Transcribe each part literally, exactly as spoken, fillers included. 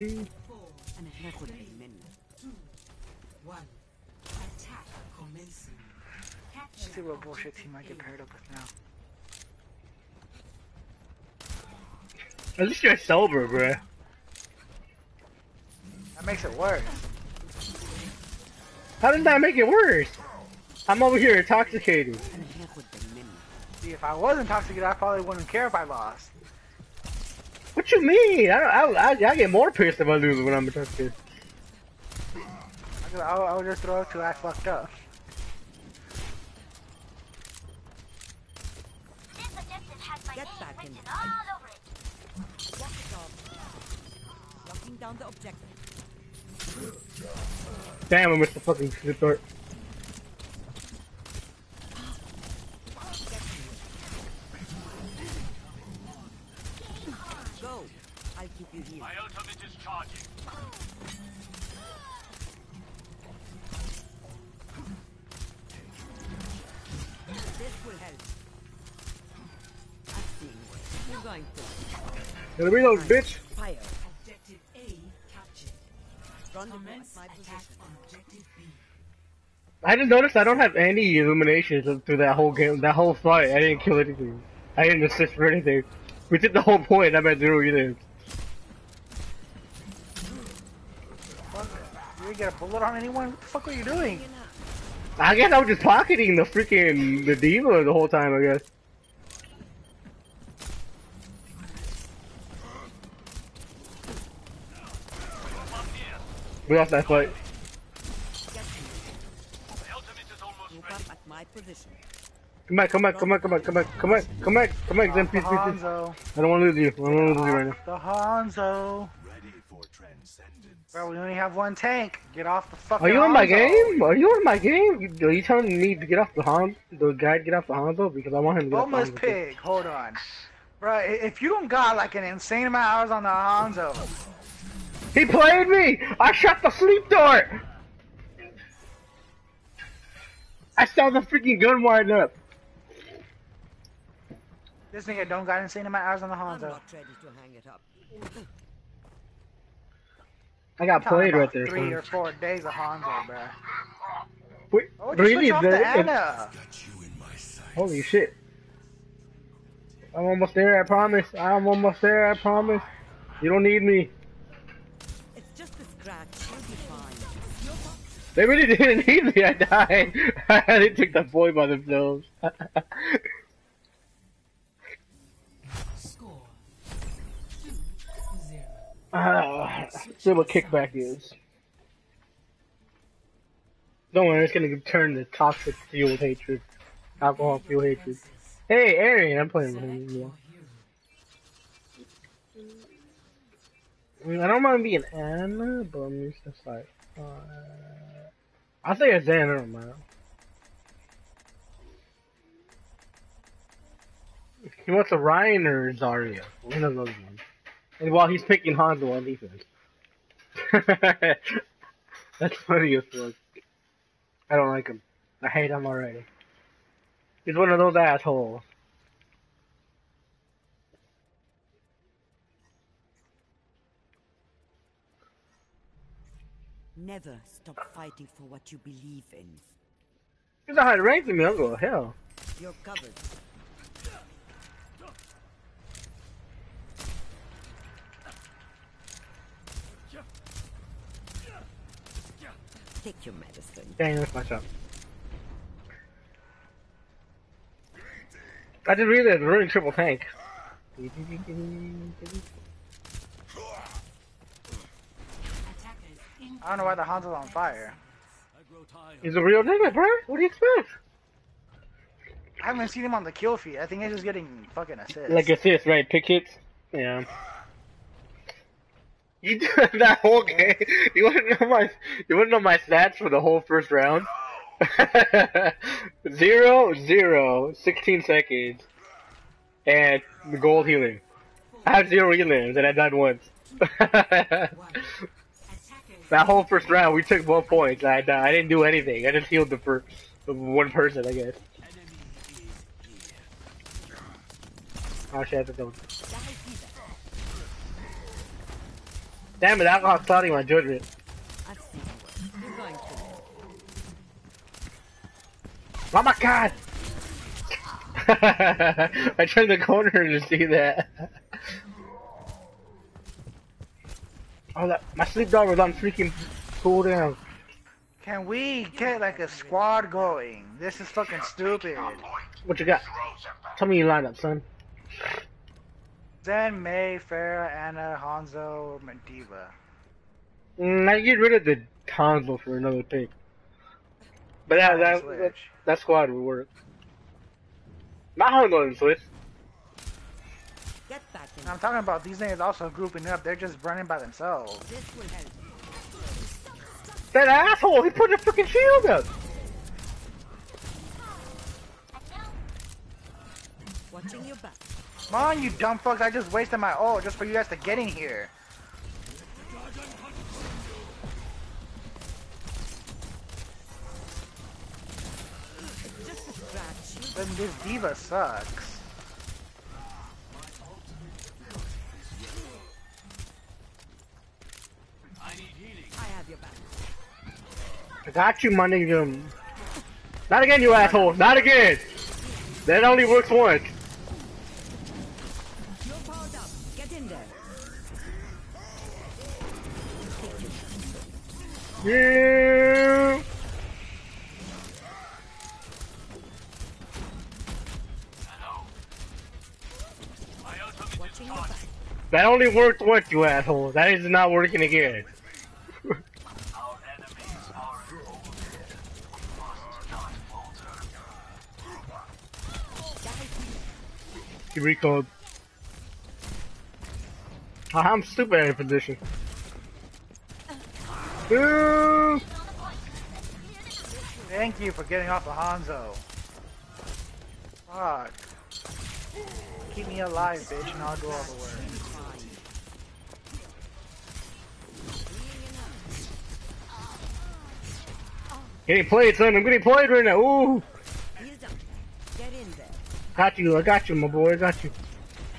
Let's see what bullshit he might get paired up with now. At least you're sober, bruh. That makes it worse. How did that make it worse? I'm over here intoxicated. See, if I was intoxicated, I probably wouldn't care if I lost. What you mean? I don't, I, I I get more pissed if I lose when I'm intoxicated. I I would just throw up till I fucked up. Down the objective. Damn, I missed the fucking start. Go. I'll keep you here. My ultimate is charging. This will help. I've seen what you're going for. It'll be those bitch. Fire. I just noticed I don't have any illuminations through that whole game, that whole fight. I didn't kill anything. I didn't assist for anything. We did the whole point. I'm at zero either. You didn't get a bullet on anyone? What the fuck are you doing? I guess I was just pocketing the freaking the D.Va the whole time, I guess. We lost that fight. Come back, come back, come back, come back, come back, come back, come back, come back, come back, please, please. I don't want to lose you. I don't want to lose you right now. The Hanzo. Ready for transcendence. Bro, we only have one tank. Get off the fucking. Are you in my game? Are you in my game? Are you telling me to get off the Hanzo? The guy to get off the Hanzo because I want him to get off the Hanzo. Homeless pig. Hold on, bro. If you don't got like an insane amount of hours on the Hanzo. He played me! I shut the sleep door! I saw the freaking gun wired up. This nigga don't got insane amount of hours on the Hanzo. I'm not ready to hang it up. I got played right there. Three or four days of Hanzo, bro. Wait, oh, really? Ana. Holy shit. I'm almost there, I promise. I'm almost there, I promise. You don't need me. They really didn't need me, I died. They took that boy by themselves. Score two zero. Uh, see what kickback is. Don't worry, it's gonna turn to toxic fueled hatred. Alcohol fueled hatred. Hey, Arian, I'm playing with him anymore. I mean, I don't mind being Ana, but I'm just like, uh, I think it's Ana, I don't mind. He wants a Ryan or Zarya, one of those ones. And while he's picking Hanzo on defense. That's funny as fuck. I don't like him. I hate him already. He's one of those assholes. Never stop fighting for what you believe in. He's not higher ranked than me, I'll go hell. You're covered. Take your medicine. Dang, that's my shot. I didn't realize we're in triple tank. I don't know why the Hanzo's on fire. He's a real nigga, bro. What do you expect? I haven't seen him on the kill feed. I think he's just getting fucking assists. Like assists, right? Pick hits? Yeah. You did that whole game. You wanna know my you wanna know my stats for the whole first round? zero, zero, sixteen seconds. And gold healing. I have zero healings and I died once. That whole first round, we took one point. I, I didn't do anything. I just healed the first one person, I guess. Oh shit, I have to go. Damn it, alcohol's clouding my judgment. Oh my god! I turned the corner to see that. Oh, that, my sleep dog was on freaking cooldown. Can we get like a squad going? This is fucking stupid. What you got? Tell me your lineup, son. Zen, May, Farah, Ana, Hanzo, or Mediva. Mm, I get rid of the Hanzo for another pick. But that, that, that, that squad would work. My Hanzo didn't switch. Get back in. I'm talking about these niggas also grouping up. They're just running by themselves. This will help. That asshole! He put a freaking shield up. Watching your back. Come on, you dumb fucks! I just wasted my ult just for you guys to get in here. But this D.Va sucks. I got you, my nigga. Not again, you asshole. Not again. That only works once. You're powered up. Get in there. Yeah. That only worked once, you asshole. That is not working again. Recalled. Oh, I'm stupid in a position. Ooh. Thank you for getting off of Hanzo. Fuck. Keep me alive, bitch, and I'll do all the work. Getting played, son. I'm getting played right now. Ooh. Got you, I got you, my boy, I got you.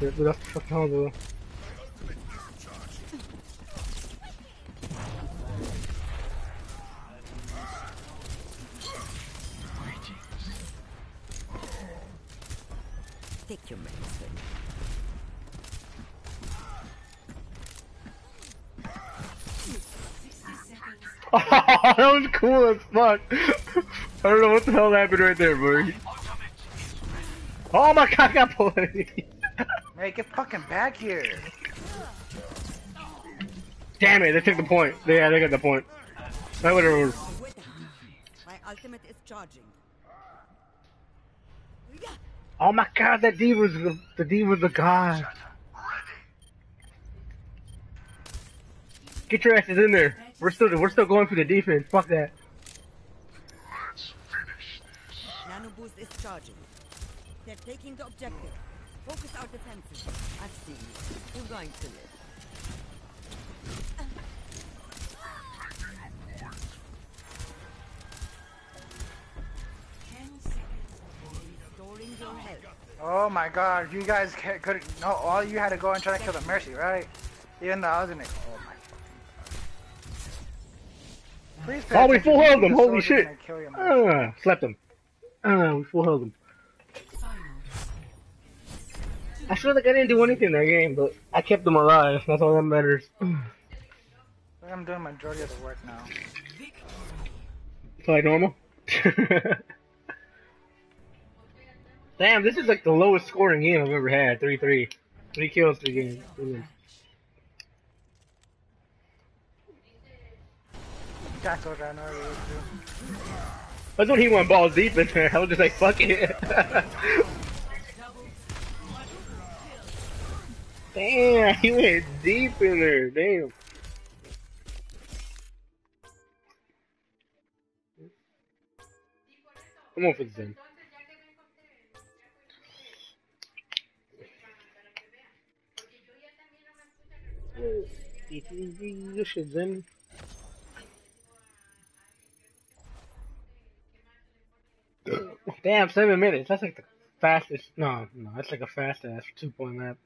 Shit, dude, that's the fucking Hanzo. Take your medicine. Oh, that was cool as fuck. I don't know what the hell happened right there, buddy. Oh my god, I got bullied! Hey, get fucking back here! Damn it, they took the point. Yeah, they got the point. I would've... My ultimate is charging. Oh my god, that D was the, the D was the god. Get your asses in there. We're still we're still going for the defense. Fuck that. Let's finish this. Nano boost is charging. They're taking the objective. Focus our defenses. I've seen you. We're going to live. Oh my god, you guys could no, all you had to go and try to kill the Mercy, right? Even though I was in it. Oh my god. Oh, we full held them, holy shit. Uh, slapped them. Uh, we full held them. I feel like I didn't do anything that game, but I kept them alive. That's all that matters. I'm doing majority of the work now. It's like normal. Damn, this is like the lowest scoring game I've ever had. three three. Three kills, three games. Brilliant. That's what I know what to do. That's when he went balls deep in there. I was just like, fuck it. Damn, he went deep in there, damn. Come on for the thing. You should then. Damn, seven minutes. That's like the fastest. No, no, that's like a fast ass two point map.